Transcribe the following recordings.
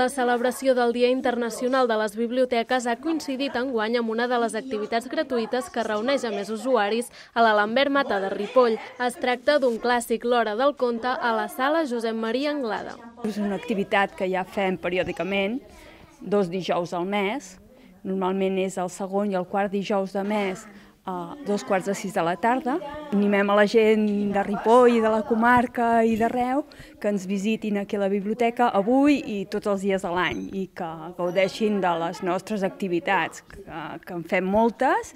La celebració del Dia Internacional de les Biblioteques ha coincidit enguany amb una de les activitats gratuïtes que reuneix a més usuaris a la Lambert Mata de Ripoll. Es tracta d'un clàssic, l'Hora del Conte, a la sala Josep Maria Anglada. És una activitat que ja fem periòdicament, 2 dijous al mes. Normalment és el segon i el quart dijous de mes, a 2 quarts de 6 de la tarda. Animem a la gent de Ripoll i de la comarca i d'arreu que ens visitin aquí a la biblioteca avui i tots els dies de l'any i que gaudeixin de les nostres activitats, que en fem moltes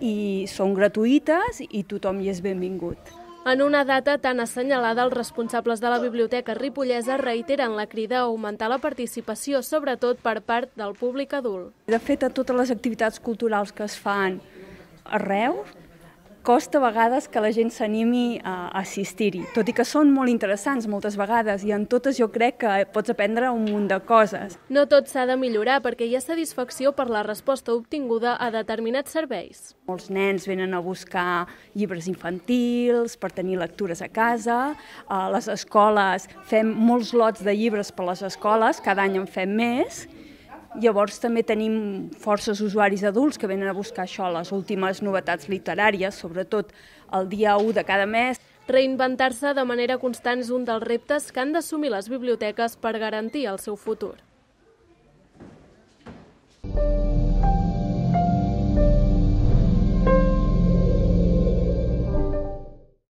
i són gratuïtes i tothom hi és benvingut. En una data tan assenyalada, els responsables de la biblioteca ripollesa reiteren la crida a augmentar la participació, sobretot per part del públic adult. De fet, a totes les activitats culturals que es fan arreu, costa a vegades que la gent s'animi a assistir-hi, tot i que són molt interessants moltes vegades i en totes jo crec que pots aprendre un munt de coses. No tot s'ha de millorar perquè hi ha satisfacció per la resposta obtinguda a determinats serveis. Molts nens venen a buscar llibres infantils per tenir lectures a casa, a les escoles fem molts lots de llibres per les escoles, cada any en fem més. Llavors també tenim forces usuaris adults que venen a buscar això, les últimes novetats literàries, sobretot el dia 1 de cada mes. Reinventar-se de manera constant és un dels reptes que han d'assumir les biblioteques per garantir el seu futur.